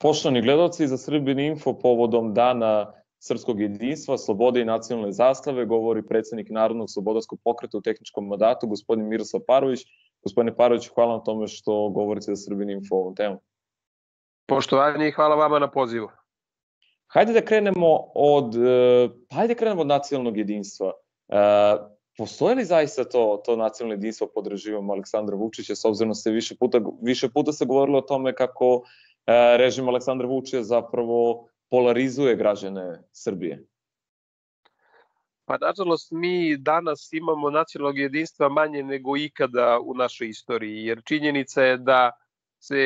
Poštovani gledalci, za Srbin.info povodom Dana srpskog jedinstva, slobode i nacionalne zastave govori predsednik Narodnog slobodarskog pokreta u tehničkom mandatu, gospodin Miroslav Parović. Gospodine Parović, hvala na tome što govorite za Srbin.info o ovom temu. Poštovanje i hvala vama na pozivu. Hajde da krenemo od nacionalnog jedinstva. Postoje li zaista to nacionalno jedinstvo pod režimom Aleksandra Vučića, s obzirom se više puta se govorilo o tome kako režim Aleksandra Vučića zapravo polarizuje građane Srbije? Pa nažalost mi danas imamo nacionalnog jedinstva manje nego ikada u našoj istoriji, jer činjenica je da se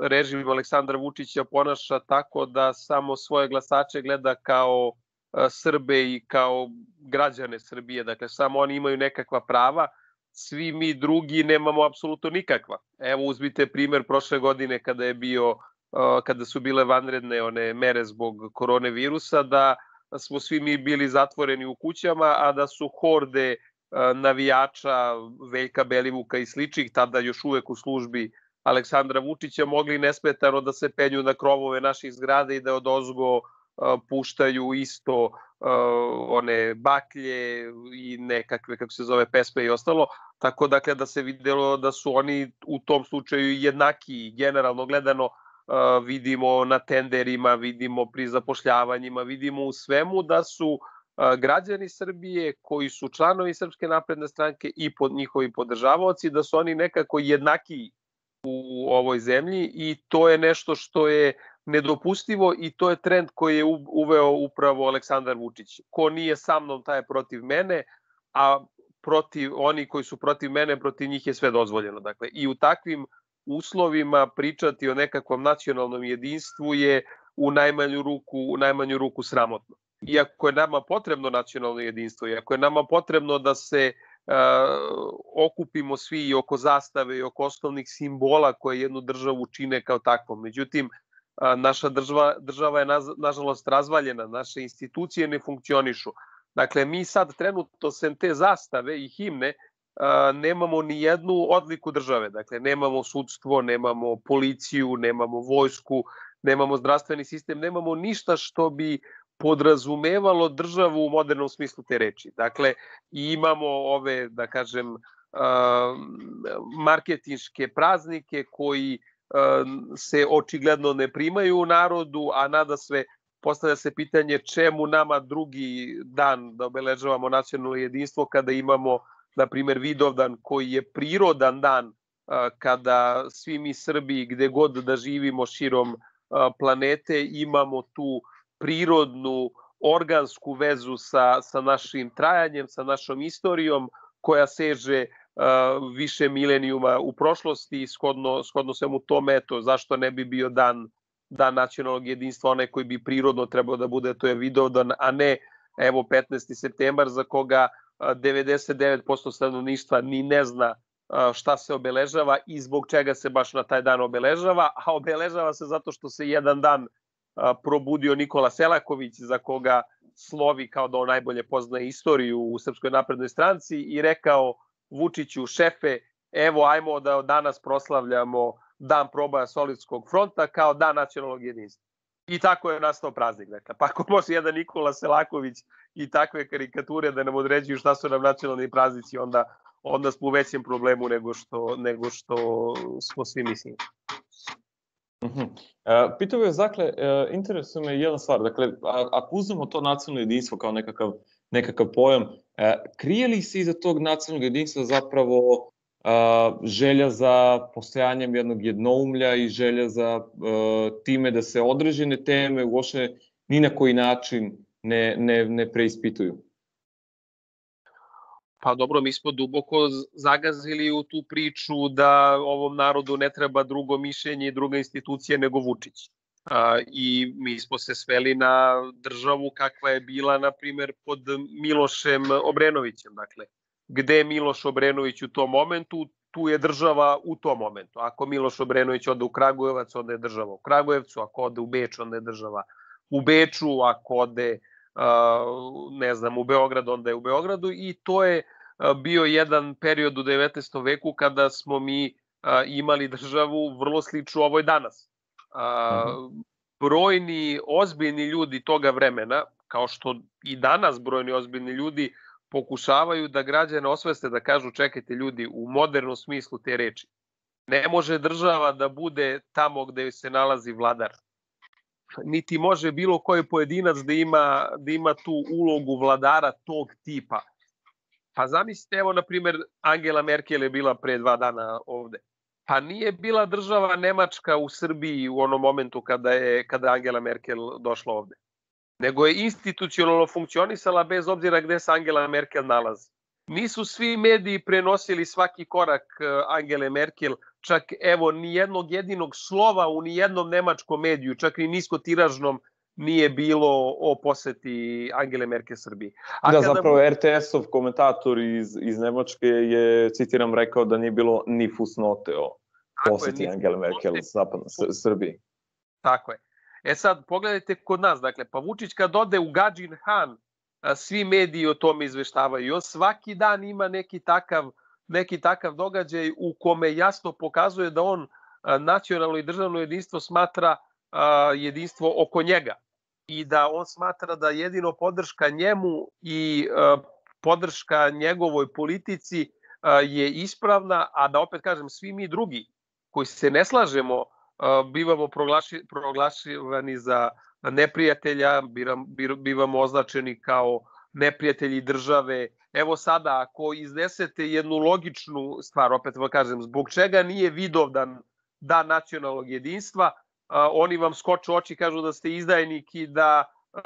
režim Aleksandra Vučića ponaša tako da samo svoje glasače gleda kao Srbe i kao građane Srbije. Dakle, samo oni imaju nekakva prava, svi mi drugi nemamo apsolutno nikakva. Evo, uzmite primer prošle godine kada su bile vanredne one mere zbog koronavirusa, da smo svi mi bili zatvoreni u kućama, a da su horde navijača Veljka Belivuka i sličnih, tada još uvek u službi Aleksandra Vučića, mogli nesmetano da se penju na krovove naših zgrada i da odozgo puštaju isto one baklje i nekakve, kako se zove, pesme i ostalo. Tako dakle da se videlo da su oni u tom slučaju jednaki, generalno gledano, vidimo na tenderima, vidimo pri zapošljavanjima, vidimo u svemu da su građani Srbije koji su članovi Srpske napredne stranke i njihovi podržavaoci, da su oni nekako jednaki u ovoj zemlji, i to je nešto što je nedopustivo i to je trend koji je uveo upravo Aleksandar Vučić. Ko nije sa mnom, taj je protiv mene, a oni koji su protiv mene, protiv njih je sve dozvoljeno. Dakle, i u takvim uslovima pričati o nekakvom nacionalnom jedinstvu je u najmanju ruku sramotno. Iako je nama potrebno nacionalno jedinstvo, iako je nama potrebno da se okupimo svi i oko zastave i oko osnovnih simbola koje jednu državu čine kao takvom. Međutim, naša država je nažalost razvaljena, naše institucije ne funkcionišu. Dakle, mi sad trenutno, sem te zastave i himne, nemamo ni jednu odliku države. Dakle, nemamo sudstvo, nemamo policiju, nemamo vojsku, nemamo zdravstveni sistem, nemamo ništa što bi podrazumevalo državu u modernom smislu te reči. Dakle, imamo ove, da kažem, marketinške praznike koji se očigledno ne primaju u narodu, a nadasve postavlja se pitanje čemu nama drugi dan da obeležavamo nacionalno jedinstvo kada imamo, na primer, Vidovdan, koji je prirodan dan kada svi mi Srbi, gde god da živimo širom planete, imamo tu prirodnu, organsku vezu sa našim trajanjem, sa našom istorijom, koja seže više milenijuma u prošlosti, i shodno svemu tome, zašto ne bi bio dan nacionalnog jedinstva onaj koji bi prirodno trebao da bude, to je Vidovdan, a ne evo 15. septembar za koga 99% stanovništva ni ne zna šta se obeležava i zbog čega se baš na taj dan obeležava, a obeležava se zato što se jedan dan probudio Nikola Selaković, za koga slovi kao da on najbolje poznaje istoriju u Srpskoj naprednoj stranci, i rekao Vučiću: šefe, evo ajmo da danas proslavljamo dan proboja Solunskog fronta kao dan nacionalnog jedinstva. I tako je nastao praznik. Dakle, pa ako može jedan Nikola Selaković i takve karikature da nam određuju šta su nam nacionalni praznici, onda smo u većem problemu nego što smo svi mislili. Pitao bih vas, dakle, interesuje me jedna stvar. Dakle, ako uzmemo to nacionalno jedinstvo kao nekakav pojam, krije li se iza tog nacionalnog jedinstva zapravo želja za postojanjem jednog jednoumlja i želja za time da se određene teme uopšte ni na koji način ne preispituju? Pa dobro, mi smo duboko zagazili u tu priču da ovom narodu ne treba drugo mišljenje i druga institucija nego Vučić. I mi smo se sveli na državu kakva je bila, na primer, pod Milošem Obrenovićem. Dakle, gde je Miloš Obrenović u tom momentu, tu je država u tom momentu. Ako Miloš Obrenović ode u Kragujevac, onda je država u Kragujevcu, ako ode u Beč, onda je država u Beču, ako ode u Beograd, onda je u Beogradu, i to je bio jedan period u 19. veku kada smo mi imali državu vrlo sličnu ovoj danas. brojni ozbiljni ljudi toga vremena, kao što i danas brojni ozbiljni ljudi pokušavaju da građane osveste, da kažu čekajte ljudi, u modernom smislu te reči. Ne može država da bude tamo gde se nalazi vladar. Niti može bilo koji pojedinac da ima tu ulogu vladara tog tipa. Pa zamislite, evo na primjer, Angela Merkel je bila pre 2 dana ovde. Pa nije bila država Nemačka u Srbiji u onom momentu kada je Angela Merkel došla ovde. Nego je institucionalno funkcionisala bez obzira gde se Angela Merkel nalazi. Nisu svi mediji prenosili svaki korak Angele Merkel, čak evo nijednog jedinog slova u nijednom nemačkom mediju, čak i niskotiražnom, nije bilo o poseti Angele Merkel Srbiji. Da, zapravo RTS-ov komentator iz Nemačke je, citiram, rekao da nije bilo ni fusnote o poseti Angele Merkel Srbiji. Tako je. E sad, pogledajte kod nas, dakle, pa Vučić kad ode u Gadžin Han, svi mediji o tome izveštavaju. I on svaki dan ima neki takav događaj u kome jasno pokazuje da on nacionalno i državno jedinstvo smatra jedinstvo oko njega. I da on smatra da jedino podrška njemu i podrška njegovoj politici je ispravna, a da opet kažem svi mi drugi koji se ne slažemo bivamo proglašivani za neprijatelja, bivamo označeni kao neprijatelji države. Evo sada, ako iznesete jednu logičnu stvar, opet vam kažem, zbog čega nije Vidovdan dan nacionalnog jedinstva, oni vam skoče u oči i kažu da ste izdajnik i da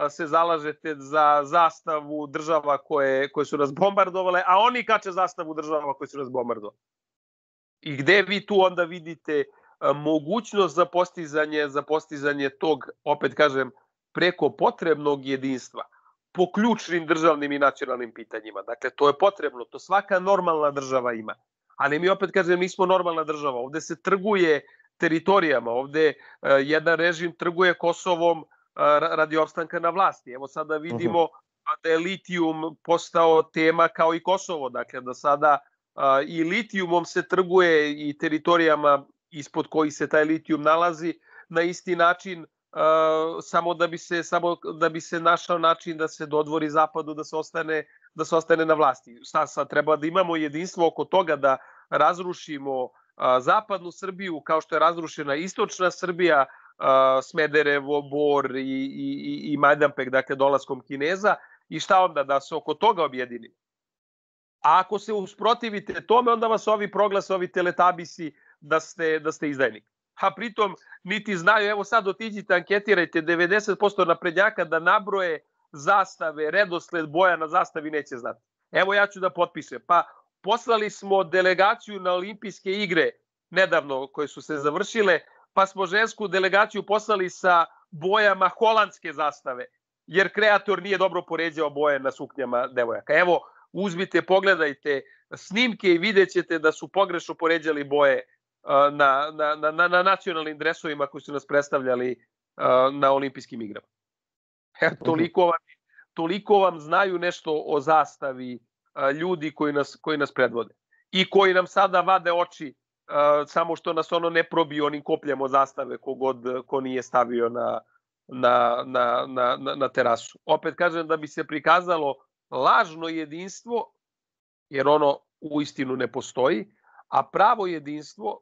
se zalažete za zastavu država koje su nas bombardovale, a oni kače zastavu država koje su nas bombardovale. I gde vi tu onda vidite mogućnost za postizanje tog, opet kažem, preko potrebnog jedinstva po ključnim državnim i nacionalnim pitanjima. Dakle, to je potrebno, to svaka normalna država ima. Ali mi opet kažem, nismo normalna država. Ovde se trguje teritorijama, ovde jedan režim trguje Kosovom radi opstanka na vlasti. Evo sada vidimo da je litijum postao tema kao i Kosovo. Dakle, da sada i litijumom se trguje i teritorijama ispod kojih se taj litijum nalazi, na isti način, samo da bi se našao način da se dodvori Zapadu, da se ostane na vlasti. Sad treba da imamo jedinstvo oko toga da razrušimo zapadnu Srbiju, kao što je razrušena istočna Srbija, Smederevo, Bor i Majdanpek, dakle dolaskom Kineza, i šta onda da se oko toga objedinimo. A ako se usprotivite tome, onda vas ovi proglase, ovi teletabisi, da ste izdajnik. A pritom niti znaju, evo sad otiđite, anketirajte 90% naprednjaka da nabroje zastave, redosled boja na zastavi neće znati. Evo ja ću da potpišem. Pa poslali smo delegaciju na olimpijske igre nedavno koje su se završile, pa smo žensku delegaciju poslali sa bojama holandske zastave, jer kreator nije dobro poređao boje na suknjama devojaka. Evo, uzmite, pogledajte snimke i vidjet ćete da su pogrešno poređali boje na nacionalnim dresovima koji su nas predstavljali na olimpijskim igrama. Toliko vam znaju nešto o zastavi ljudi koji nas predvode i koji nam sada vade oči samo što nas ono ne probiju onim kopljem od zastave ko nije stavio na terasu. Opet kažem da bi se prikazalo lažno jedinstvo, jer ono u istinu ne postoji, a pravo jedinstvo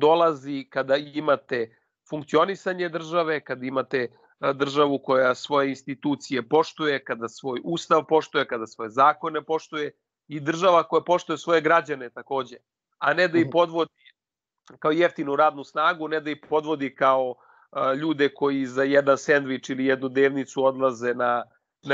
dolazi kada imate funkcionisanje države, kada imate državu koja svoje institucije poštuje, kada svoj ustav poštuje, kada svoje zakone poštuje, i država koja poštuje svoje građane takođe, a ne da ih podvodi kao jeftinu radnu snagu, ne da ih podvodi kao ljude koji za jedan sendvič ili jednu dnevnicu odlaze na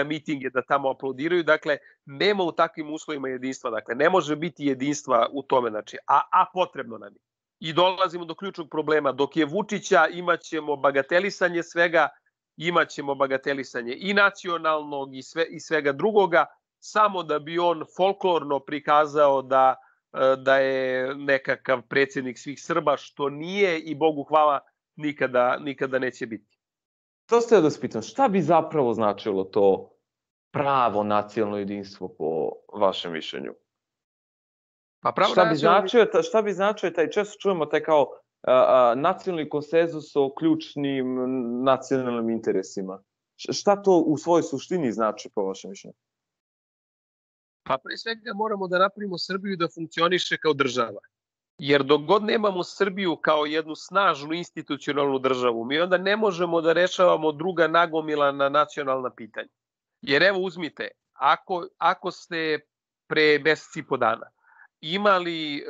mitinge da tamo aplaudiraju. Dakle, nema u takvim uslovima jedinstva. Dakle, ne može biti jedinstva u tome, znači, a potrebno nam je. I dolazimo do ključnog problema. Dok je Vučića, imaćemo bagatelisanje svega, imaćemo bagatelisanje i nacionalnog i svega drugoga, samo da bi on folklorno prikazao da je nekakav predsjednik svih Srba, što nije i Bogu hvala nikada neće biti. To ste da spitam, šta bi zapravo značilo to pravo nacionalno jedinstvo po vašem mišljenju? Šta bi značio taj, često čujemo taj kao nacionalni konsenzus o ključnim nacionalnim interesima. Šta to u svojoj suštini znači, po vašem mišljenju? Pa pre svega moramo da napravimo Srbiju da funkcioniše kao država. Jer dok god nemamo Srbiju kao jednu snažnu institucionalnu državu, mi onda ne možemo da rešavamo druga nagomilana nacionalna pitanja. Jer evo uzmite, ako ste pre mesec i po dana imali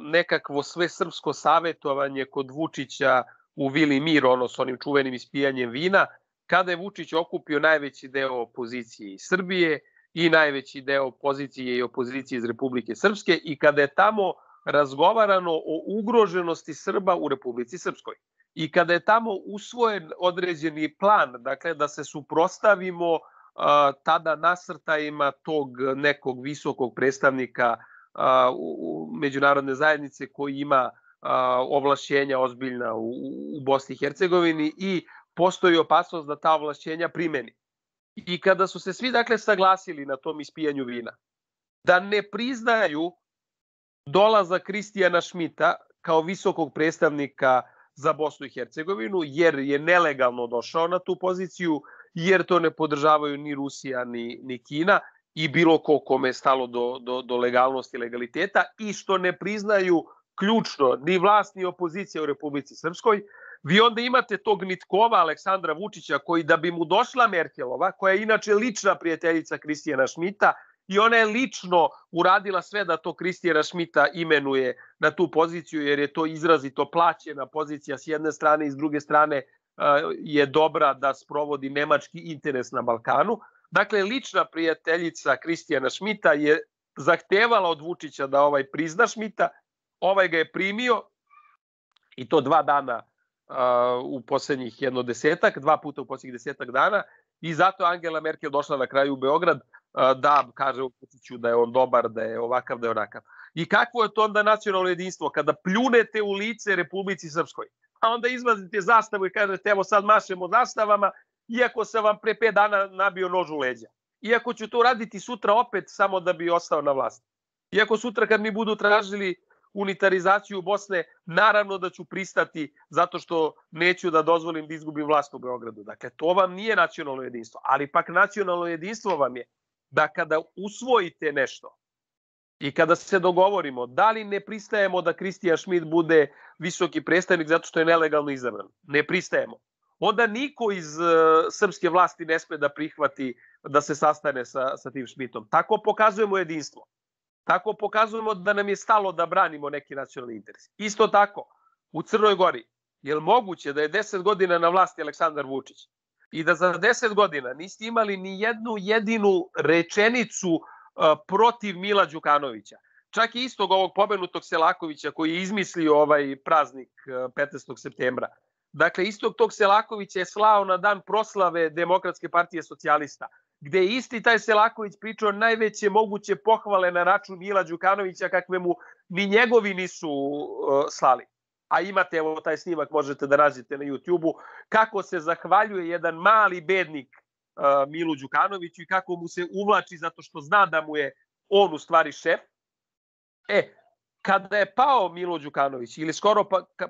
nekakvo svesrpsko savetovanje kod Vučića u Vili Mir, ono s onim čuvenim ispijanjem vina, kada je Vučić okupio najveći deo opozicije iz Srbije i najveći deo pozicije i opozicije iz Republike Srpske i kada je tamo razgovarano o ugroženosti Srba u Republici Srpskoj. I kada je tamo usvojen određeni plan, dakle da se suprostavimo tada nasrtajima tog nekog visokog predstavnika međunarodne zajednice koji ima ovlašćenja ozbiljna u Bosni i Hercegovini i postoji opasnost da ta ovlašćenja primeni. I kada su se svi dakle saglasili na tom ispijanju vina, da ne priznaju dolaza Kristijana Šmita kao visokog predstavnika za Bosnu i Hercegovinu, jer je nelegalno došao na tu poziciju, jer to ne podržavaju ni Rusija ni Kina i bilo ko kome je stalo do legalnosti i legaliteta, i što ne priznaju ključno ni vlast ni opozicija u Republici Srpskoj. Vi onda imate tog nitkova Aleksandra Vučića koji, da bi mu došla Merkelova, koja je inače lična prijateljica Kristijana Šmita, i ona je lično uradila sve da to Kristijana Šmita imenuje na tu poziciju, jer je to izrazito plaćena pozicija s jedne strane i s druge strane je dobra da sprovodi nemački interes na Balkanu. Dakle, lična prijateljica Kristijana Šmita je zahtevala od Vučića da ovaj prizna Šmita, ovaj ga je primio i to 2 dana u poslednjih 2 puta u poslednjih 10-ak dana, i zato Angela Merkel došla na kraju u Beograd da kaže Vučiću da je on dobar, da je ovakav, da je onakav. I kakvo je to onda nacionalno jedinstvo kada pljunete u lice Republici Srpskoj, a onda izvadite zastavu i kažete evo sad mašemo zastavama, iako sam vam pre 5 dana nabio nož u leđa. Iako ću to raditi sutra opet samo da bi ostao na vlasti. Iako sutra kad mi budu tražili unitarizaciju Bosne, naravno da ću pristati zato što neću da dozvolim da izgubim vlast u Beogradu. Dakle, to vam nije nacionalno jedinstvo, ali pak nacionalno jedinstvo vam je da kada usvojite nešto i kada se dogovorimo, da li ne pristajemo da Kristijan Šmit bude visoki predstavnik zato što je nelegalno izabran, ne pristajemo, onda niko iz srpske vlasti ne sme da prihvati da se sastane sa tim Šmitom. Tako pokazujemo jedinstvo. Tako pokazujemo da nam je stalo da branimo neki nacionalni interes. Isto tako, u Crnoj Gori, je li moguće da je 10 godina na vlasti Aleksandar Vučić i da za 10 godina niste imali ni jednu jedinu rečenicu protiv Mila Đukanovića? Čak i istog ovog pomenutog Selakovića koji je izmislio ovaj praznik 15. septembra. Dakle, istog tog Selakovića je slao na dan proslave Demokratske partije socijalista, gde je isti taj Selaković pričao najveće moguće pohvale na račun Mila Đukanovića kakve mu ni njegovi nisu slali. A imate, evo taj snimak možete da nađete na YouTube-u, kako se zahvaljuje jedan mali bednik Milu Đukanoviću i kako mu se uvlači zato što zna da mu je on u stvari šef. Kada je pao Milo Đukanović, ili skoro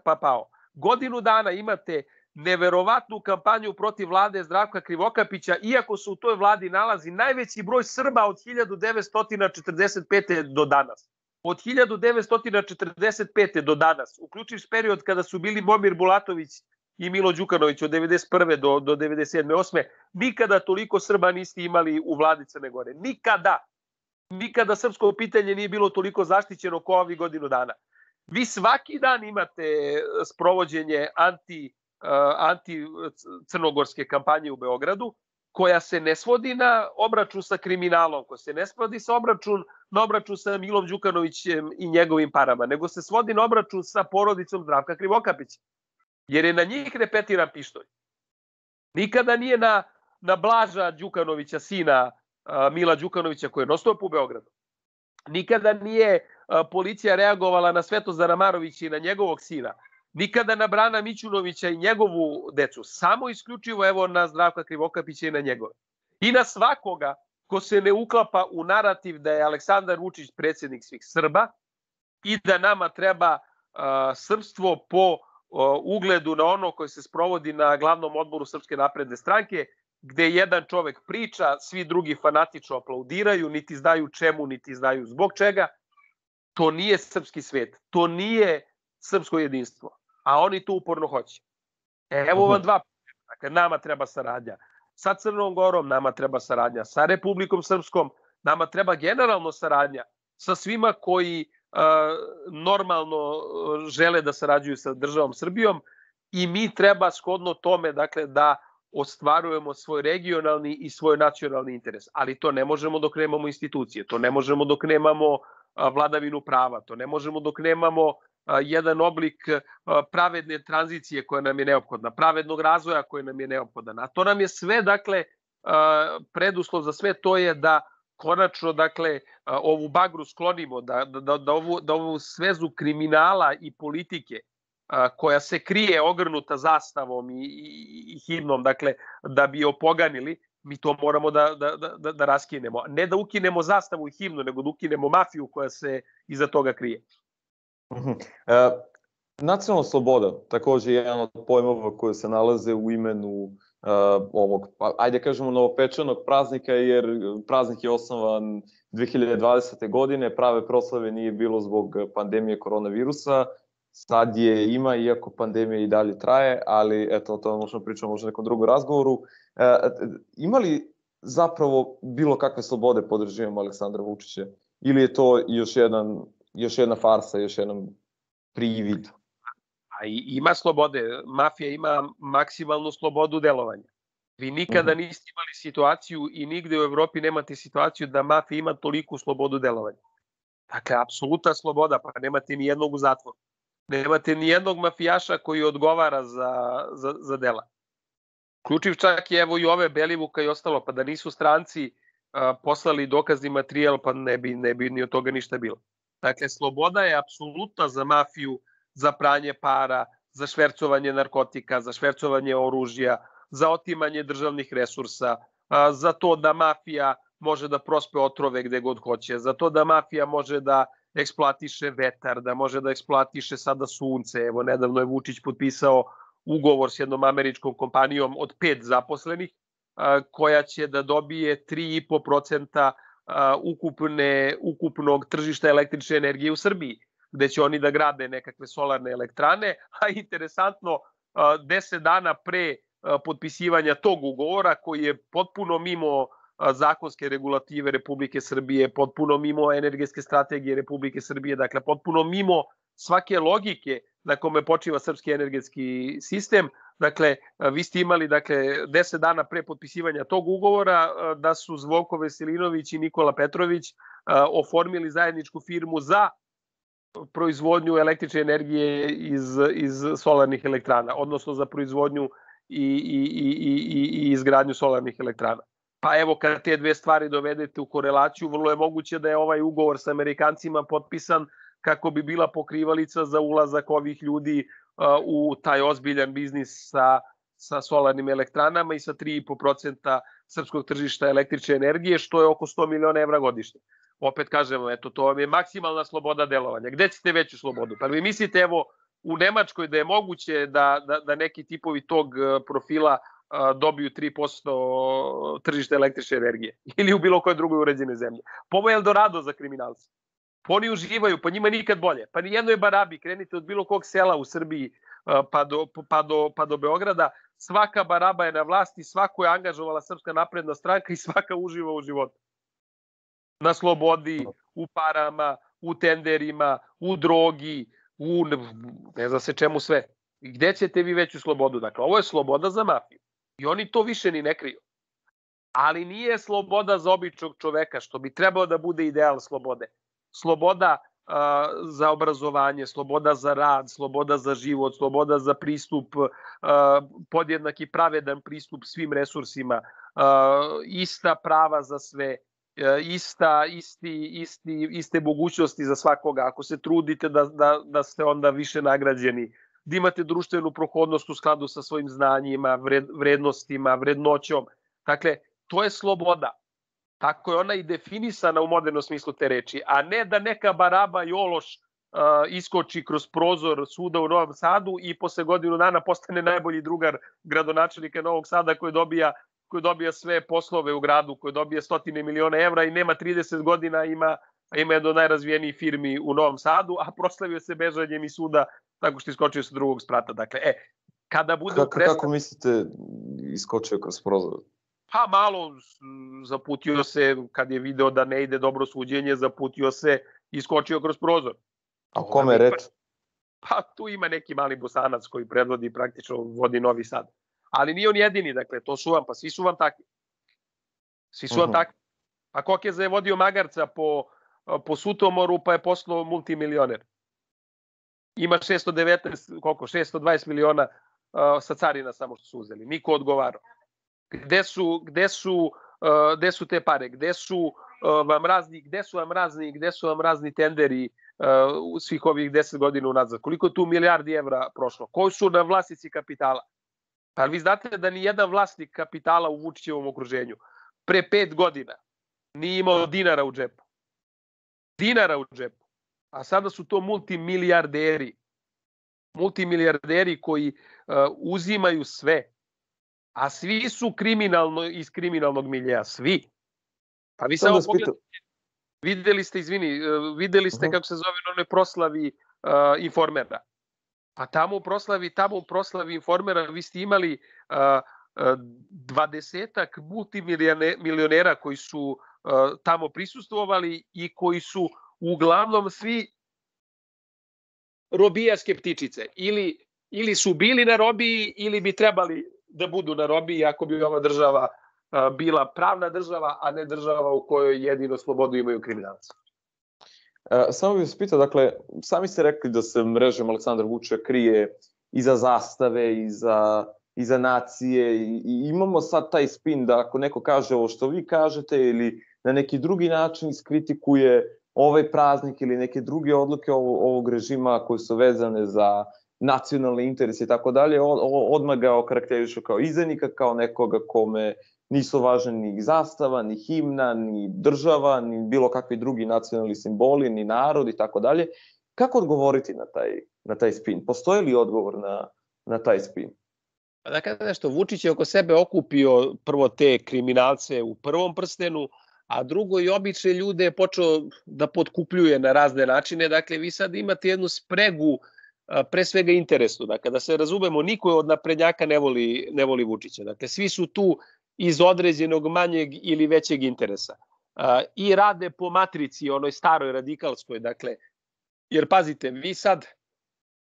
pa pao, godinu dana imate neverovatnu kampanju protiv vlade Zdravka Krivokapića, iako se u toj vladi nalazi najveći broj Srba od 1945. do danas. Od 1945. do danas, uključujući period kada su bili Momir Bulatović i Milo Đukanović od 1991. do 1997-1998. Nikada toliko Srba niste imali u vladi Crne Gore. Nikada. Nikada srpsko pitanje nije bilo toliko zaštićeno kao ovih godinu dana. Vi svaki dan imate sprovođenje anti-crnogorske kampanje u Beogradu, koja se ne svodi na obračun sa kriminalom, koja se ne svodi na obračun sa Milom Đukanovićem i njegovim parama, nego se svodi na obračun sa porodicom Zdravka Krivokapića, jer je na njih repetiran pištolj. Nikada nije na Blaža Đukanovića, sina Mila Đukanovića, koji je nosio po Beogradu. Nikada nije policija reagovala na Sveto Zaramarovića i na njegovog sina. Nikada na Brana Mićunovića i njegovu decu. Samo isključivo evo na Zdravka Krivokapića i na njegove. I na svakoga ko se ne uklapa u narativ da je Aleksandar Vučić predsednik svih Srba i da nama treba srpstvo po ugledu na ono koje se sprovodi na glavnom odboru Srpske napredne stranke, gde jedan čovek priča, svi drugi fanatično aplaudiraju, niti znaju čemu, niti znaju zbog čega. To nije srpski svet, to nije srpsko jedinstvo, a oni to uporno hoće. Evo vam dva problema. Dakle, nama treba saradnja sa Crnom Gorom, nama treba saradnja sa Republikom Srpskom, nama treba generalno saradnja sa svima koji normalno žele da sarađuju sa državom Srbijom i mi treba shodno tome da ostvarujemo svoj regionalni i svoj nacionalni interes. Ali to ne možemo dok nemamo institucije, to ne možemo dok nemamo vladavinu prava, to ne možemo dok nemamo jedan oblik pravedne tranzicije koja nam je neophodna, pravednog razvoja koja nam je neophodna. A to nam je sve, dakle, preduslov za sve to je da konačno, dakle, ovu bagru sklonimo, da ovu svezu kriminala i politike koja se krije ogrnuta zastavom i himnom, dakle, da bi opoganili, mi to moramo da raskinemo. Ne da ukinemo zastavu i himnu, nego da ukinemo mafiju koja se iza toga krije. Nacionalna sloboda takođe je jedan od pojmova koji se nalaze u imenu ovog, ajde kažemo, novopečanog praznika, jer praznik je osnovan 2020. godine, prave proslave nije bilo zbog pandemije koronavirusa, sad je ima, iako pandemija i dalje traje, ali eto, o tome možemo pričati možda u nekom drugom razgovoru. Ima li zapravo bilo kakve slobode pod režimom Aleksandra Vučića? Ili je to još jedna farsa, još jedan privid? Ima slobode. Mafija ima maksimalnu slobodu delovanja. Vi nikada niste imali situaciju i nigde u Evropi nemate situaciju da mafija ima toliku slobodu delovanja. Dakle, apsoluta sloboda, pa nemate ni jednog u zatvoru. Nemate ni jednog mafijaša koji odgovara za dela. Uključiv čak je evo i ove Belivuka i ostalo, pa da nisu stranci poslali dokazni materijal, pa ne bi ni od toga ništa bilo. Dakle, sloboda je apsolutna za mafiju, za pranje para, za švercovanje narkotika, za švercovanje oružja, za otimanje državnih resursa, za to da mafija može da prospe otrove gde god hoće, za to da mafija može da eksploatiše vetar, da može da eksploatiše sada sunce. Evo, nedavno je Vučić potpisao ugovor s jednom američkom kompanijom od 5 zaposlenih, koja će da dobije 3,5% ukupnog tržišta električne energije u Srbiji, gde će oni da grade nekakve solarne elektrane, a interesantno 10 dana pre potpisivanja tog ugovora, koji je potpuno mimo zakonske regulative Republike Srbije, potpuno mimo energetske strategije Republike Srbije, dakle potpuno mimo svake logike na kome počiva srpski energetski sistem. Dakle, vi ste imali 10 dana pre potpisivanja tog ugovora da su Zvonko Veselinović i Nikola Petrović oformili zajedničku firmu za proizvodnju električne energije iz solarnih elektrana, odnosno za proizvodnju i izgradnju solarnih elektrana. Pa evo, kad te dve stvari dovedete u korelaciju, vrlo je moguće da je ovaj ugovor sa Amerikancima potpisan kako bi bila pokrivalica za ulazak ovih ljudi u taj ozbiljan biznis sa solarnim elektranama i sa 3,5% srpskog tržišta električne energije, što je oko 100 miliona evra godišnje. Opet kažemo, eto, to vam je maksimalna sloboda delovanja. Gde ćete veću slobodu? Pa vi mislite, evo, u Nemačkoj da je moguće da neki tipovi tog profila dobiju 3% tržišta električne energije ili u bilo koje drugoj uređene zemlje. Ovo je Eldorado za kriminalce. Oni uživaju, pa njima nikad bolje. Pa nijedno je barabi, krenite od bilo kog sela u Srbiji pa do Beograda, svaka baraba je na vlasti, svaku je angažovala Srpska napredna stranka i svaka uživa u životu. Na slobodi, u parama, u tenderima, u drogi, u ne zna se čemu sve. Gde ćete vi veću slobodu? Dakle, ovo je sloboda za mafiju. I oni to više ni ne kriju. Ali nije sloboda za običnog čoveka, što bi trebalo da bude ideal slobode. Sloboda za obrazovanje, sloboda za rad, sloboda za život, sloboda za pristup, podjednak i pravedan pristup svim resursima, ista prava za sve, iste mogućnosti za svakoga. Ako se trudite da ste onda više nagrađeni, da imate društvenu prohodnost u skladu sa svojim znanjima, vrednostima, vrednoćom. Dakle, to je sloboda. Tako je ona i definisana u modernom smislu te reči, a ne da neka baraba i ološ iskoči kroz prozor suda u Novom Sadu i posle godinu dana postane najbolji drugar gradonačelnika Novog Sada koji dobija sve poslove u gradu, koji dobija 100 miliona evra i nema 30 godina, ima jedno od najrazvijenijih firmi u Novom Sadu, a proslavio se bežanjem iz suda tako što iskočio sa drugog sprata. Dakle, kako mislite iskočio kroz prozor? Pa malo zaputio se, kad je video da ne ide dobro suđenje, zaputio se, iskočio kroz prozor. A kome je reč? Pa tu ima neki mali Bosanac koji predvodi, praktično vodi Novi Sad. Ali nije on jedini, dakle, to su vam, pa svi su vam takvi. Svi su vam takvi. A Kokeza je vodio magarca po Sutomoru, pa je postao multimilioner. Ima 620 miliona sa carina samo što su uzeli. Niko odgovarao. Gde su te pare? Gde su vam razni tenderi svih ovih 10 godina unazad? Koliko tu milijardi evra prošlo? Koji su nam vlasnici kapitala? Pa vi znate da nijedan vlasnik kapitala u Vučićevom okruženju pre 5 godina nije imao dinara u džepu. Dinara u džepu. A sada su to multimilijarderi. Multimilijarderi koji uzimaju sve. A svi su iz kriminalnog miljeja. Svi. Pa vi samo pogledajte. Videli ste kako se zove na onoj proslavi Informera. Pa tamo u proslavi Informera vi ste imali 20-ak multimilionera koji su tamo prisustvovali i koji su uglavnom svi robijaške ptičice. Ili su bili na robiji ili bi trebali da budu na robiji ako bi ova država bila pravna država, a ne država u kojoj jedino slobodu imaju kriminalci. Samo bih vas pitao, dakle, sami ste rekli da se mrežom Aleksandra Vučića krije iza zastave, iza nacije i imamo sad taj spin da ako neko kaže ovo što vi kažete ili na neki drugi način iskritikuje ovaj praznik ili neke druge odluke ovog režima koje su vezane za nacionalne interese i tako dalje, odmah ga okarakterišu kao izdajnika, kao nekoga kome nisu važne ni zastava, ni himna, ni država, ni bilo kakvi drugi nacionalni simboli, ni narod i tako dalje. Kako odgovoriti na taj spin? Postoji li odgovor na taj spin? Da kada nešto, Vučić je oko sebe okupio prvo te kriminalce u prvom prstenu, a drugo i obične ljude je počeo da potkupljuje na razne načine. Dakle, vi sad imate jednu spregu, pre svega interesu. Dakle, da se razumemo, niko od naprednjaka ne voli Vučića. Dakle, svi su tu iz određenog manjeg ili većeg interesa. I rade po matrici, onoj staroj radikalskoj. Dakle, jer pazite, vi sad,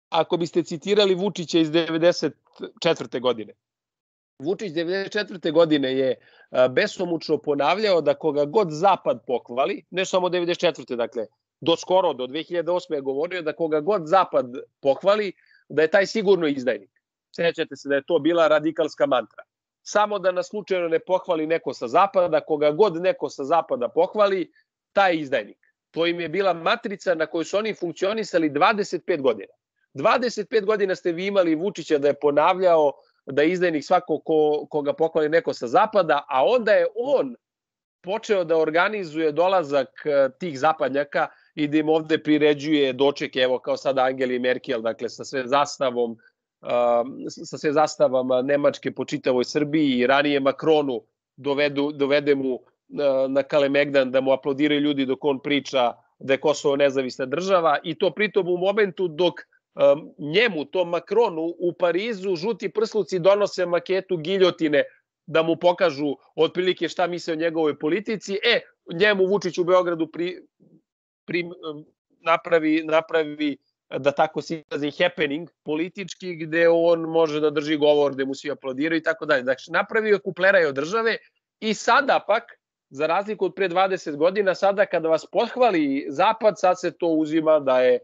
ako biste citirali Vučića iz 1994. godine, Vučić 1994. godine je besomučno ponavljao da koga god zapad pokvali, ne samo 1994. dakle, do skoro, do 2008. je govorio da koga god zapad pohvali, da je taj sigurno izdajnik. Sećate se da je to bila radikalska mantra. Samo da nas slučajno ne pohvali neko sa zapada, koga god neko sa zapada pohvali, taj je izdajnik. To im je bila matrica na kojoj su oni funkcionisali 25 godina. 25 godina ste vi imali Vučića da je ponavljao da je izdajnik svako koga pohvali neko sa zapada, a onda je on počeo da organizuje dolazak tih zapadnjaka i da im ovde priređuje doček, evo kao sada Angeli Merkel, dakle sa sve zastavama Nemačke po čitavoj Srbiji i ranije Makronu dovede mu na Kalemegdan da mu aplaudiraju ljudi dok on priča da je Kosovo nezavisna država i to pritom u momentu dok njemu, tom Makronu, u Parizu žuti prsluci donose maketu giljotine da mu pokažu otprilike šta misle o njegovoj politici, njemu Vučić u Beogradu napravi, da tako se izrazi, happening politički, gde on može da drži govor, gde mu svi aplaudiraju i tako dalje. Dakle, napravio kupleraj od države i sada pak, za razliku od pre 20 godina, sada kada vas pohvali zapad, sad se to uzima da je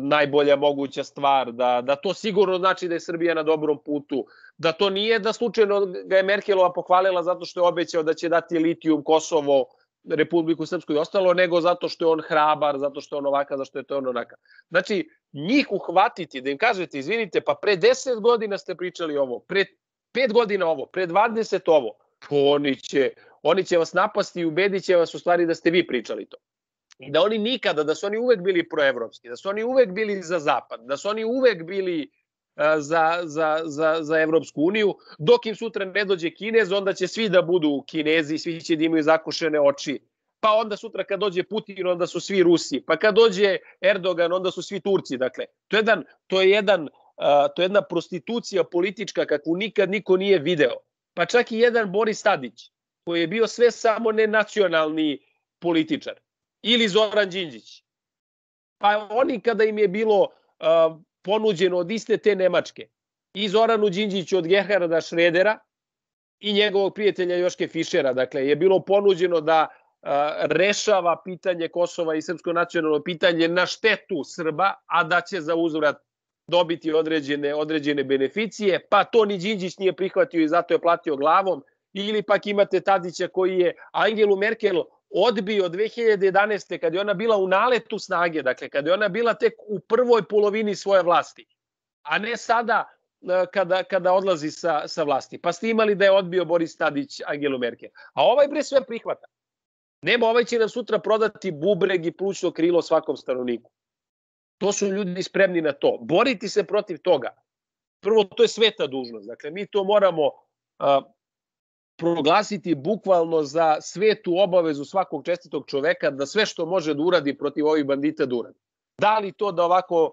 najbolja moguća stvar, da to sigurno znači da je Srbija na dobrom putu, da to nije da slučajno ga je Merkelova pohvalila zato što je obećao da će dati litijum, Kosovo, Republiku Srpsku i ostalo, nego zato što je on hrabar, zato što je on ovaka, zato što je to on onaka. Znači, njih uhvatiti, da im kažete, izvinite, pa pre 10 godina ste pričali ovo, pre 5 godina ovo, pre 20 ovo, oni će vas napasti i ubedit će vas u stvari da ste vi pričali to. i da oni nikada, da su oni uvek bili proevropski, da su oni uvek bili za Zapad, da su oni uvek bili za Evropsku uniju, dok im sutra ne dođe Kinez, onda će svi da budu Kinezi, svi će da imaju zakušene oči. Pa onda sutra kad dođe Putin, onda su svi Rusi. Pa kad dođe Erdogan, onda su svi Turci. Dakle, to je jedna prostitucija politička kakvu nikad niko nije video. Pa čak i jedan Boris Tadić, koji je bio sve samo nenacionalni političar. Ili Zoran Džinđić. Pa oni kada im je bilo ponuđeno od iste te Nemačke, i Zoranu Đinđiću od Gerharda Šredera i njegovog prijatelja Joške Fišera, dakle, je bilo ponuđeno da rešava pitanje Kosova i srpsko nacionalno pitanje na štetu Srba, a da će za uzvrat dobiti određene beneficije, pa to ni Đinđić nije prihvatio i zato je platio glavom. Ili pak imate Tadića koji je Angelu Merkel odbio 2011. kad je ona bila u naletu snage, dakle, kad je ona bila tek u prvoj polovini svoje vlasti, a ne sada kada odlazi sa vlasti. Pa ste imali da je odbio Boris Tadić Angelu Merkel. A ovaj bre sve prihvata. Nema, ovaj će nam sutra prodati bubreg i plućno krilo svakom stanovniku. To su ljudi spremni na to. Boriti se protiv toga. Prvo, to je sveta dužnost. Dakle, mi to moramo proglasiti bukvalno za svetu obavezu svakog čestitog čoveka da sve što može da uradi protiv ovih bandita da uradi. Da li to da ovako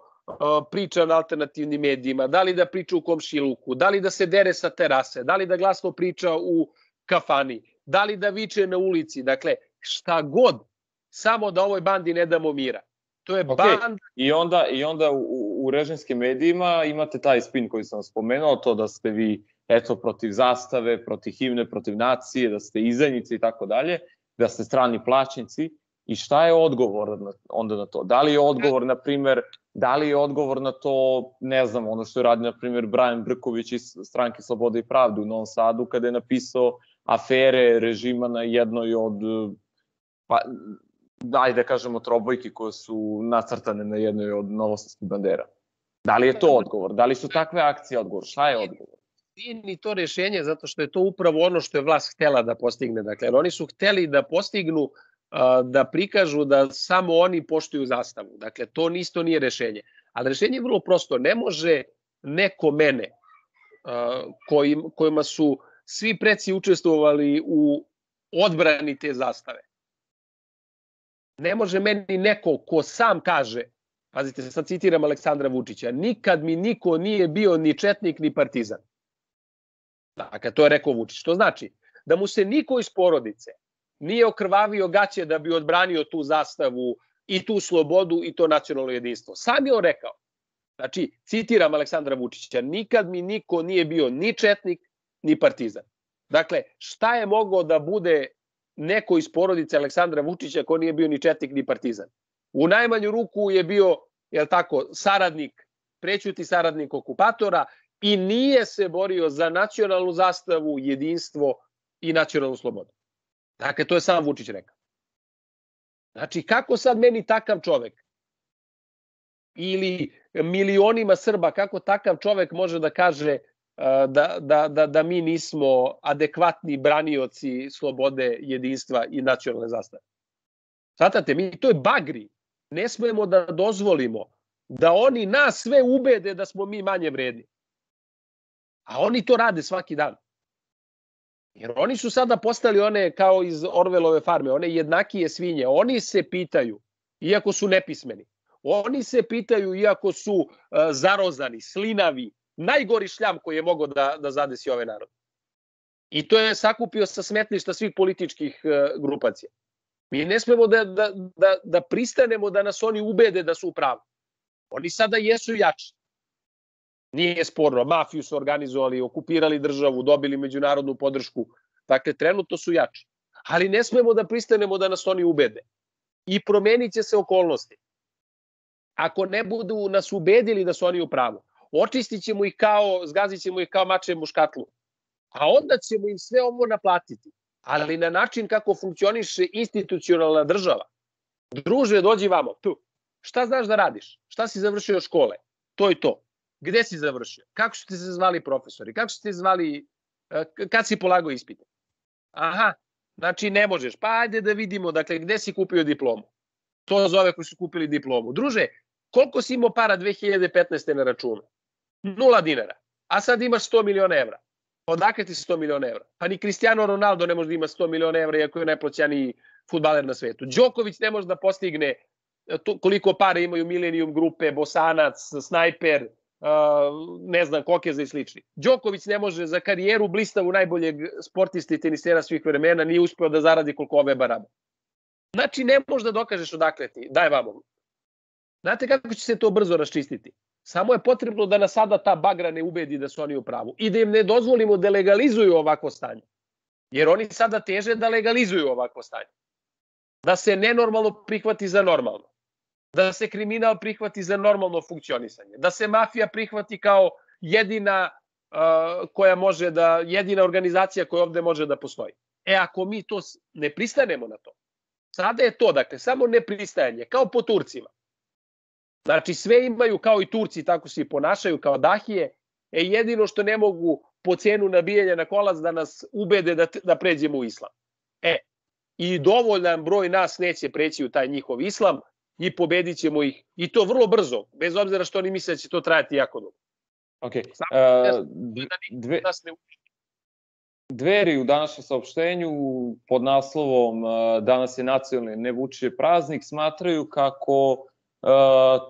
priča na alternativnim medijima, da li da priča u komšiluku, da li da se dere sa terase, da li da glasno priča u kafani, da li da viče na ulici. Dakle, šta god, samo da ovoj bandi ne damo mira. To je band. I onda u režimskim medijima imate taj spin koji sam spomenuo, to da ste vi eto, protiv zastave, protiv himne, protiv nacije, da ste izdajnici i tako dalje, da ste strani plaćnici. I šta je odgovor onda na to? Da li je odgovor, na primer, da li je odgovor na to, ne znam, ono što je radio, na primer, Brajan Brković iz Stranke Slobode i Pravde u Novom Sadu, kada je napisao afere režima na jednoj od, pa, ajde kažemo, trobojki koje su nacrtane na jednoj od novosadskih bandera. Da li je to odgovor? Da li su takve akcije odgovor? Šta je odgovor? Ni to rešenje, zato što je to upravo ono što je vlast htela da postigne. Dakle, oni su hteli da postignu, da prikažu da samo oni poštuju zastavu. Dakle, to isto nije rešenje. Ali rešenje je vrlo prosto. Ne može neko mene, kojima su svi preci učestvovali u odbrani te zastave. Ne može meni neko ko sam kaže, pazite, sad citiram Aleksandra Vučića, nikad mi niko nije bio ni četnik ni partizan. Dakle, to je rekao Vučić. Što znači? Da mu se niko iz porodice nije okrvavio gaće da bi odbranio tu zastavu i tu slobodu i to nacionalno jedinstvo. Sam je on rekao. Znači, citiram Aleksandra Vučića, nikad mi niko nije bio ni četnik, ni partizan. Dakle, šta je mogao da bude neko iz porodice Aleksandra Vučića ko nije bio ni četnik, ni partizan? U najmanju ruku je bio, jel tako, saradnik, prećuti saradnik okupatora, i nije se borio za nacionalnu zastavu, jedinstvo i nacionalnu slobodu. Dakle, to je sam Vučić rekao. Znači, kako sad meni takav čovek ili milionima Srba, kako takav čovek može da kaže da mi nismo adekvatni branioci slobode, jedinstva i nacionalne zastave? Svatate, mi to je bagri. Ne smemo da dozvolimo da oni nas sve ubede da smo mi manje vredni. A oni to rade svaki dan. Jer oni su sada postali one, kao iz Orvelove farme, one jednakije svinje. Oni se pitaju, iako su nepismeni. Oni se pitaju, iako su zarozani, slinavi. Najgori šljam koji je mogao da zadesi ove narode. I to je sakupio sa smetlišta svih političkih grupacija. Mi ne smemo da pristanemo da nas oni ubede da su u pravu. Oni sada jesu jači. Nije sporno, mafiju su organizovali, okupirali državu, dobili međunarodnu podršku. Dakle, trenutno su jači. Ali ne smemo da pristanemo da nas oni ubede. I promenit će se okolnosti. Ako ne budu nas ubedili da su oni u pravu, očistit ćemo ih kao, zgazit ćemo ih kao mačem u škatlu. A onda ćemo im sve ovo naplatiti. Ali na način kako funkcioniše institucionalna država. Druže, dođi vamo. Tu. Šta znaš da radiš? Šta si završio škole? To i to. Gde si završio? Kako ste se zvali profesori? Kako ste se zvali? Kad si polagao ispite? Aha, znači ne možeš. Pa ajde da vidimo, dakle, gde si kupio diplomu? To za ove koji su kupili diplomu. Druže, koliko si imao para 2015. na računu? 0 dinara. A sad imaš 100 miliona evra. Odakle ti se 100 miliona evra? Pa ni Cristiano Ronaldo ne može da ima 100 miliona evra, iako je najplaćeniji fudbaler na svetu. Đoković ne može da postigne koliko para imaju Millennium grupe, Bosanac, Snajper, ne znam, Kokeza i slični. Đoković ne može za karijeru blistavu najboljeg sportista i tenisera svih vremena, nije uspeo da zaradi koliko ove barabe. Znači, ne možeš da dokažeš odakle ti, daj vamo. Znate kako će se to brzo raščistiti? Samo je potrebno da nas sada ta bagra ne ubedi da su oni u pravu i da im ne dozvolimo da legalizuju ovako stanje. Jer oni sada teže da legalizuju ovako stanje. Da se nenormalno prihvati za normalno. Da se kriminal prihvati za normalno funkcionisanje. Da se mafija prihvati kao jedina organizacija koja ovde može da postoji. E, ako mi to ne pristanemo na to, sada je to, dakle, samo nepristajanje, kao po Turcima. Znači, sve imaju, kao i Turci, tako se i ponašaju, kao dahije. E, jedino što ne mogu po cenu nabijanja na kolac da nas ubede da pređemo u islam. E, i dovoljan broj nas neće preći u taj njihov islam i pobedit ćemo ih. I to vrlo brzo, bez obzira što oni misle da će to trajati jako dugo. Ok. Dveri u današnjem saopštenju pod naslovom "Danas je nacionalni nevučićev praznik" smatraju kako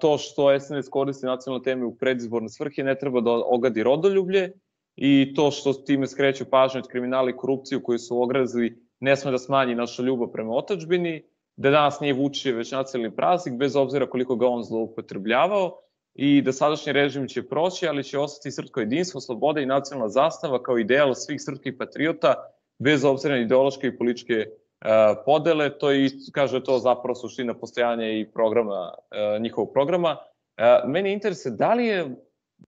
to što SNS koristi nacionalne teme u predizborne svrhe ne treba da ogadi rodoljublje i to što time skreću pažnju od kriminala i korupciju koju su ograzili ne sme da smanji naša ljubav prema otadžbini, da danas nije Vučićev već nacionalni praznik bez obzira koliko ga on zloupotrebljavao i da sadašnji režim će proći, ali će ostati srpsko jedinstvo, sloboda i nacionalna zastava kao ideal svih srpskih patriota, bez obzira na ideološke i političke podele. To je, kaže, to zapravo suština postojanja i njihovog programa. Mene interesuje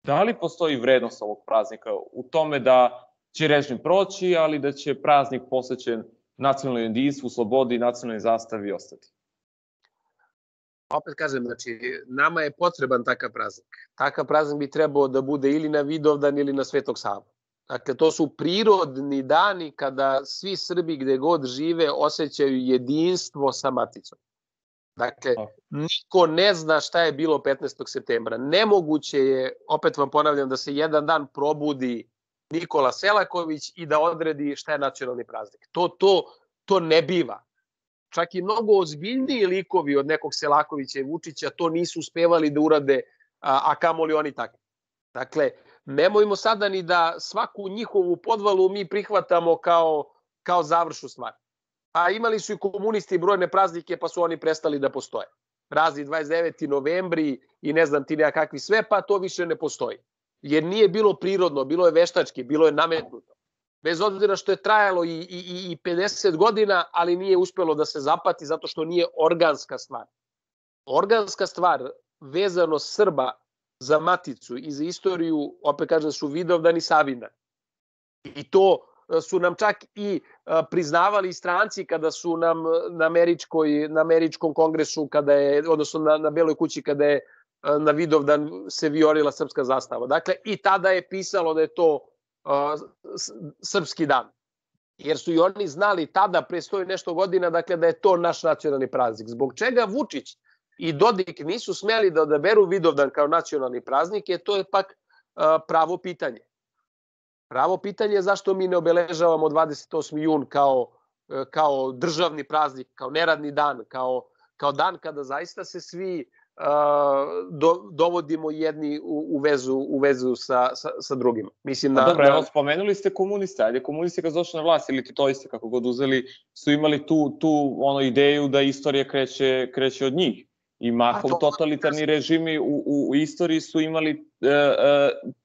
da li postoji vrednost ovog praznika u tome da će režim proći, ali da će praznik posvećen nacionalnom jedinstvu, slobodi i nacionalnoj zastavi ostati. Opet kažem, znači, nama je potreban takav praznik. Takav praznik bi trebao da bude ili na Vidovdan ili na Svetog Savu. Dakle, to su prirodni dani kada svi Srbi gde god žive osjećaju jedinstvo sa maticom. Dakle, niko ne zna šta je bilo 15. septembra. Nemoguće je, opet vam ponavljam, da se jedan dan probudi Nikola Selaković i da odredi šta je nacionalni praznik. To ne biva. Čak i mnogo ozbiljniji likovi od nekog Selakovića i Vučića to nisu uspevali da urade, a kamoli oni takvi. Dakle, nemojmo sada ni da svaku njihovu podvalu mi prihvatamo kao završnu stvar. A imali su i komunisti brojne praznike, pa su oni prestali da postoje. Razni 29. novembri i ne znam ti nekakvi sve, pa to više ne postoji. Jer nije bilo prirodno, bilo je veštački, bilo je nametnuto. Bez obzira što je trajalo i 50 godina, ali nije uspelo da se zapati zato što nije organska stvar. Organska stvar vezano Srba za maticu i za istoriju, opet kažem, su Vidovdan i Savindan. I to su nam čak i priznavali stranci kada su nam na američkom kongresu, odnosno na Beloj kući, kada je na Vidovdan se vijorila srpska zastava. Dakle, i tada je pisalo da je to srpski dan. Jer su i oni znali tada, pre 100 i nešto godina, dakle, da je to naš nacionalni praznik. Zbog čega Vučić i Dodik nisu smeli da odaberu Vidovdan kao nacionalni praznik, je to pak pravo pitanje. Pravo pitanje je zašto mi ne obeležavamo 28. jun kao državni praznik, kao neradni dan, kao dan kada zaista se svi dovodimo jedni u vezu sa drugima. Dobro, evo, spomenuli ste komuniste. Ajde, komuniste kad došli na vlast, ili titoiste, kako god uzeli, su imali tu ideju da istorija kreće od njih. I mahom totalitarni režimi u istoriji su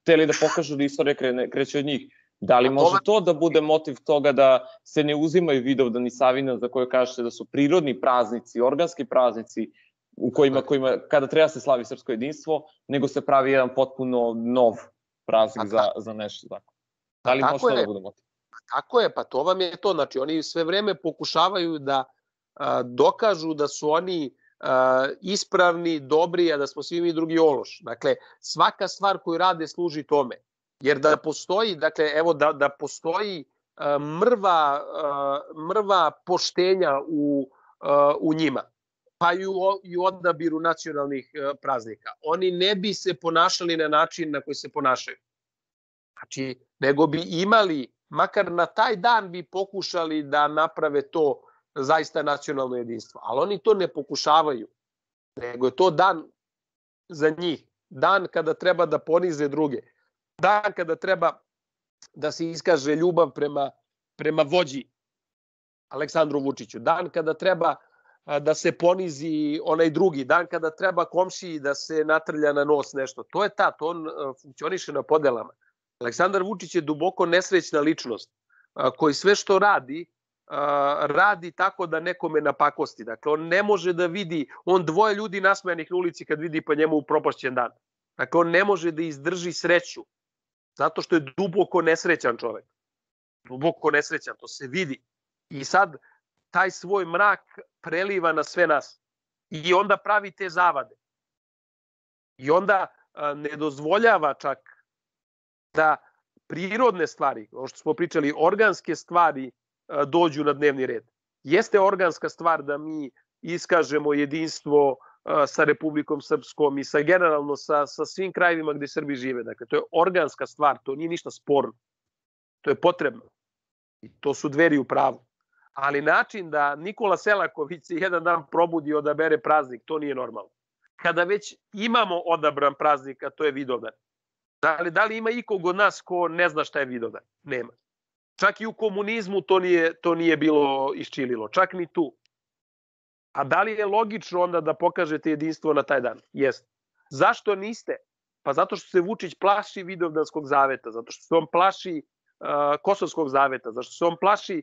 hteli da pokažu da istorija kreće od njih. Da li može to da bude motiv toga da se ne uzimaju Vidovdan i Savindan, za koje kažete da su prirodni praznici, organski praznici, kada treba se slavi srpsko jedinstvo, nego se pravi jedan potpuno nov praznik za nešto tako. Da li možda da budemo? Tako je, pa to vam je to. Znači, oni sve vreme pokušavaju da dokažu da su oni ispravni, dobri, a da smo svi mi drugi ološ. Dakle, svaka stvar koju rade služi tome. Jer da postoji, dakle, evo da postoji mrva poštenja u njima. pa i u odabiru nacionalnih praznika. Oni ne bi se ponašali na način na koji se ponašaju. Znači, nego bi imali, makar na taj dan bi pokušali da naprave to zaista nacionalno jedinstvo. Ali oni to ne pokušavaju, nego je to dan za njih. Dan kada treba da ponize druge. Dan kada treba da se iskaže ljubav prema vođi Aleksandru Vučiću. Dan kada treba da se ponizi onaj drugi. Dan kada treba komšiji da se natrlja na nos nešto. To je ta, to on funkcioniše na podelama. Aleksandar Vučić je duboko nesrećna ličnost koji sve što radi, radi tako da nekome napakosti. Dakle, on ne može da vidi, on dvoje ljudi nasmejanih na ulici kad vidi pa njemu upropašćen dan. Dakle, on ne može da izdrži sreću zato što je duboko nesrećan čovek. Duboko nesrećan, to se vidi. I sad taj svoj mrak preliva na sve nas. I onda pravi te zavade. I onda ne dozvoljava čak da prirodne stvari, o što smo pričali, organske stvari dođu na dnevni red. Jeste organska stvar da mi iskažemo jedinstvo sa Republikom Srpskom i sa generalno sa svim krajevima gde Srbi žive. Dakle, to je organska stvar, to nije ništa sporno. To je potrebno. I to su Dveri u pravu. Ali način da Nikola Selaković se jedan dan probudi i odabere praznik, to nije normalno. Kada već imamo odabran praznik, a to je Vidovdan. Da li ima ikog od nas ko ne zna šta je Vidovdan? Nema. Čak i u komunizmu to nije bilo iščililo. Čak ni tu. A da li je logično onda da pokažete jedinstvo na taj dan? Jeste. Zašto niste? Pa zato što se Vučić plaši Vidovdanskog zaveta, zato što se on plaši Kosovskog zaveta, zato što se on plaši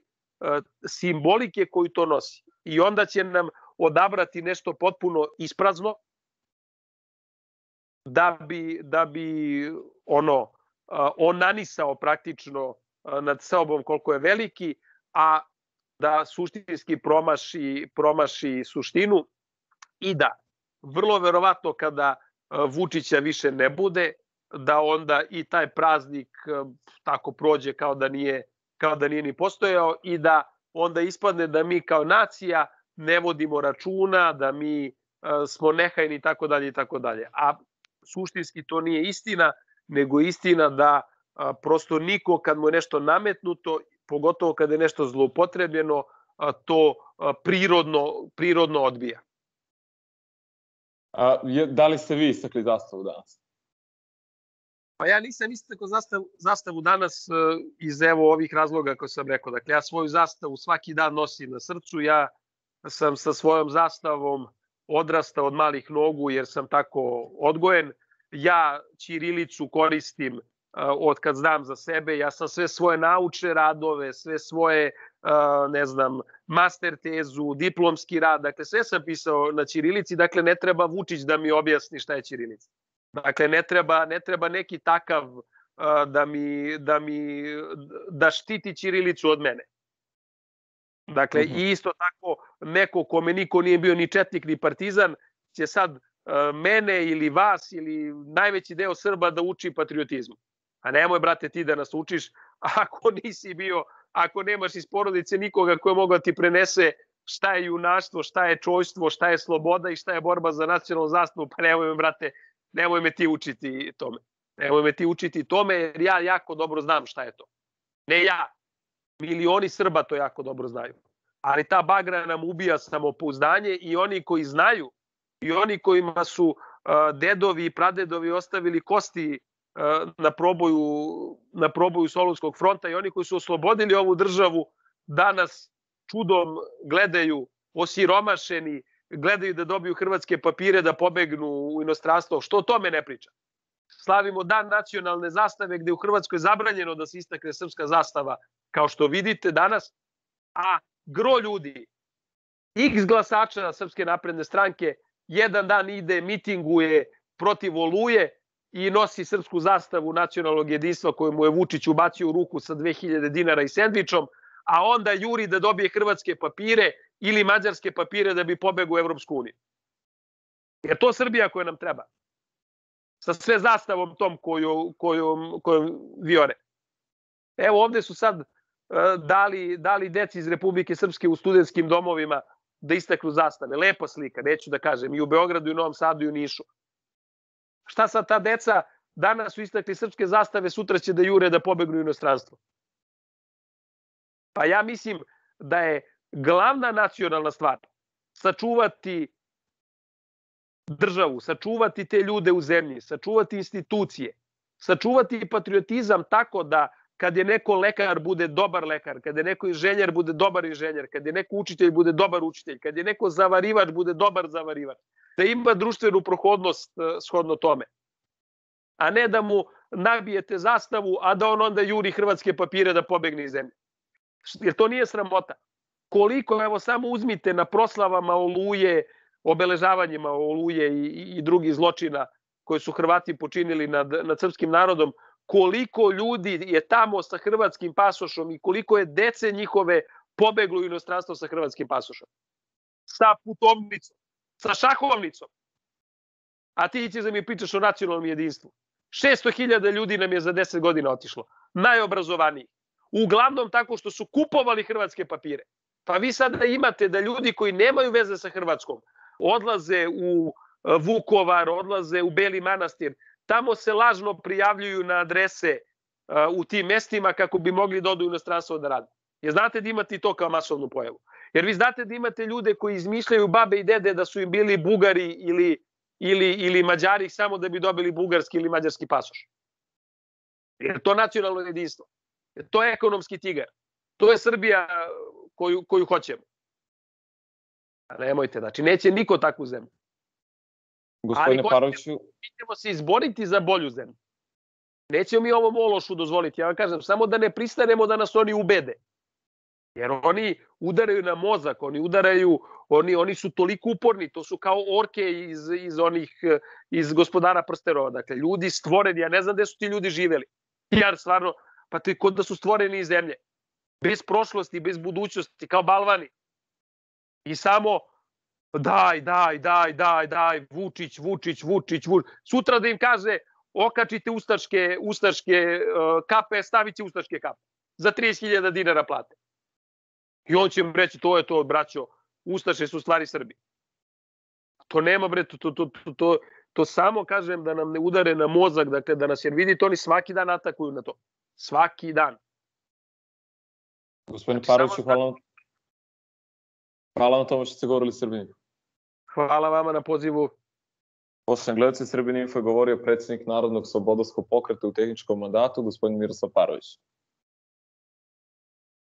simbolike koju to nosi. I onda će nam odabrati nešto potpuno isprazno da bi onanisao praktično nad sobom koliko je veliki, a da suštinski promaši suštinu i da vrlo verovatno kada Vučića više ne bude, da onda i taj praznik tako prođe kao da nije ni postojao i da onda ispadne da mi kao nacija ne vodimo računa, da mi smo nehajni i tako dalje i tako dalje. A suštinski to nije istina, nego istina da prosto niko kad mu je nešto nametnuto, pogotovo kada je nešto zloupotrebljeno, to prirodno odbija. Da li ste vi istakli zastavu danas? Pa ja nisam istakao zastavu danas iz ovih razloga koje sam rekao. Dakle, ja svoju zastavu svaki dan nosim na srcu. Ja sam sa svojom zastavom odrastao od malih nogu jer sam tako odgojen. Ja ćirilicu koristim od kad znam za sebe. Ja sam sve svoje naučne radove, sve svoje, ne znam, master tezu, diplomski rad. Dakle, sve sam pisao na ćirilici. Dakle, ne treba Vučić da mi objasni šta je ćirilica. Dakle, ne treba neki takav da štiti ćirilicu od mene. Dakle, i isto tako neko kome niko nije bio ni četnik ni partizan će sad mene ili vas ili najveći deo Srba da uči patriotizmu. A nemoj, brate, ti da nas učiš ako nisi bio, ako nemaš iz porodice nikoga ko je mogao ti prenese šta je junaštvo, šta je čojstvo, šta je sloboda i šta je borba za nacionalnu zastavu. Pa nemoj me, brate, nemoj me ti učiti tome. Nemoj me ti učiti tome jer ja jako dobro znam šta je to. Ne ja. Milioni Srba to jako dobro znaju. Ali ta bagra nam ubija samopouzdanje i oni koji znaju i oni kojima su dedovi i pradedovi ostavili kosti na proboju Solunskog fronta i oni koji su oslobodili ovu državu danas čudom gledaju osiromašeni, gledaju da dobiju hrvatske papire, da pobegnu u inostranstvo. Što o tome ne priča? Slavimo dan nacionalne zastave gde u Hrvatskoj je zabranjeno da se istakne srpska zastava, kao što vidite danas, a gro ljudi, x glasača Srpske napredne stranke, jedan dan ide, mitinguje protiv Oluje i nosi srpsku zastavu nacionalnog jedinstva koju mu je Vučić ubacio u ruku sa 2000 dinara i sendvičom, a onda juri da dobije hrvatske papire ili mađarske papire da bi pobegao u Evropsku uniju. Jer to je Srbija koja nam treba. Sa sve zastavom tom kojom viore. Evo ovde su sad dali deci iz Republike Srpske u studentskim domovima da isteknu zastave. Lepa slika, neću da kažem, i u Beogradu, i u Novom Sadu, i u Nišu. Šta sad ta deca, danas su istekli srpske zastave, sutra će da jure da pobegnu u inostranstvo. Pa ja mislim da je glavna nacionalna stvar sačuvati državu, sačuvati te ljude u zemlji, sačuvati institucije, sačuvati patriotizam tako da kad je neko lekar bude dobar lekar, kad je neko inženjer bude dobar inženjer, kad je neko učitelj bude dobar učitelj, kad je neko zavarivač bude dobar zavarivač, da ima društvenu prohodnost shodno tome. A ne da mu nabijete zastavu, a da on onda juri hrvatske papire da pobegne iz zemlje. Jer to nije sramota. Koliko, evo samo uzmite na proslavama Oluje, obeležavanjima Oluje i drugih zločina koje su Hrvati počinili nad srpskim narodom, koliko ljudi je tamo sa hrvatskim pasošom i koliko je dece njihove pobeglo u inostranstvo sa hrvatskim pasošom. Sa putovnicom, sa šahovnicom. A ti ćeš da mi pričaš o nacionalnom jedinstvu. 600.000 ljudi nam je za 10 godina otišlo. Najobrazovaniji. Uglavnom tako što su kupovali hrvatske papire. Pa vi sada imate da ljudi koji nemaju veze sa Hrvatskom odlaze u Vukovar, odlaze u Beli Manastir. Tamo se lažno prijavljuju na adrese u tim mestima kako bi mogli da odu u inostranstvo da rade. Jer znate da imate i to kao masovnu pojavu. Jer vi znate da imate ljude koji izmišljaju babe i dede da su im bili Bugari ili Mađari samo da bi dobili bugarski ili mađarski pasoš. Jer to je nacionalno jedinstvo. To je ekonomski tigar. To je Srbija koju hoćemo. Nemojte, znači neće niko takvu zemlju. Ali ćemo se izboriti za bolju zemlju. Nećemo mi ovom ološu dozvoliti. Ja vam kažem, samo da ne pristanemo da nas oni ubede. Jer oni udaraju na mozak, oni su toliko uporni, to su kao orke iz Gospodara prstenova. Dakle, ljudi stvoreni, ja ne znam gde su ti ljudi živeli. Ja stvarno, pa to je kod da su stvoreni iz zemlje. Bez prošlosti, bez budućnosti, kao balvani. I samo daj, Vučić. Sutra da im kaže, okačite ustaške kape, stavit će ustaške kape. Za 30.000 dinara plate. I on će im reći, to je to, braćo, ustaše su stvari Srbi. To nema, bre, to samo kažem da nam ne udare na mozak, dakle, da nas, jer vidite, oni svaki dan atakuju na to. Svaki dan. Gospodine Paroviću, hvala vam tome što ste govorili Srbini. Hvala vama na pozivu. Poštovani gledaoci, Srbin.info je govorio predsjednik Narodnog slobodarskog pokreta u tehničkom mandatu, gospodin Miroslav Parović.